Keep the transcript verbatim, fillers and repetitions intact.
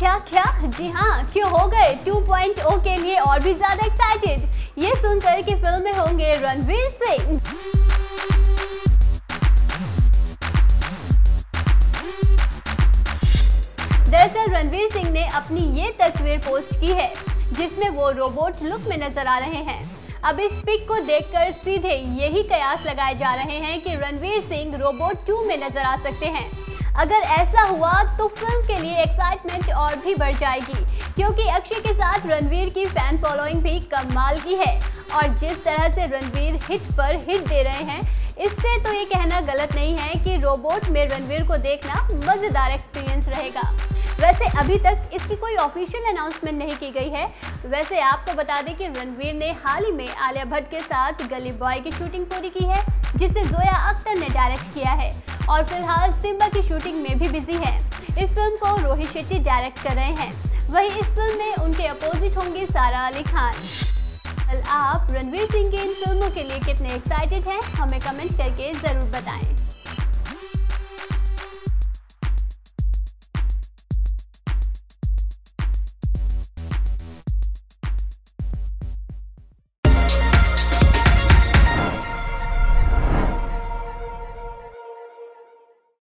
क्या क्या जी हाँ, क्यों हो गए टू पॉइंट ओ के लिए और भी ज्यादा एक्साइटेड ये सुनकर कि फिल्म में होंगे रणवीर सिंह। दरअसल रणवीर सिंह ने अपनी ये तस्वीर पोस्ट की है जिसमें वो रोबोट लुक में नजर आ रहे हैं। अब इस पिक को देखकर सीधे यही कयास लगाए जा रहे हैं कि रणवीर सिंह रोबोट टू में नजर आ सकते हैं। अगर ऐसा हुआ तो फिल्म के लिए एक्साइटमेंट और भी बढ़ जाएगी, क्योंकि अक्षय के साथ रणवीर की फैन फॉलोइंग भी कमाल की है और जिस तरह से रणवीर हिट पर हिट दे रहे हैं, इससे तो ये कहना गलत नहीं है कि रोबोट में रणवीर को देखना मज़ेदार एक्सपीरियंस रहेगा। वैसे अभी तक इसकी कोई ऑफिशियल अनाउंसमेंट नहीं की गई है। वैसे आपको बता दें कि रणवीर ने हाल ही में आलिया भट्ट के साथ गली बॉय की शूटिंग पूरी की है, जिसे ज़ोया अख्तर ने डायरेक्ट किया है और फिलहाल सिंबा की शूटिंग में भी बिजी है। इस फिल्म को रोहित शेट्टी डायरेक्ट कर रहे हैं, वहीं इस फिल्म में उनके अपोजिट होंगी सारा अली खान। आप रणवीर सिंह की इन फिल्मों के लिए कितने एक्साइटेड हैं, हमें कमेंट करके ज़रूर बताएं।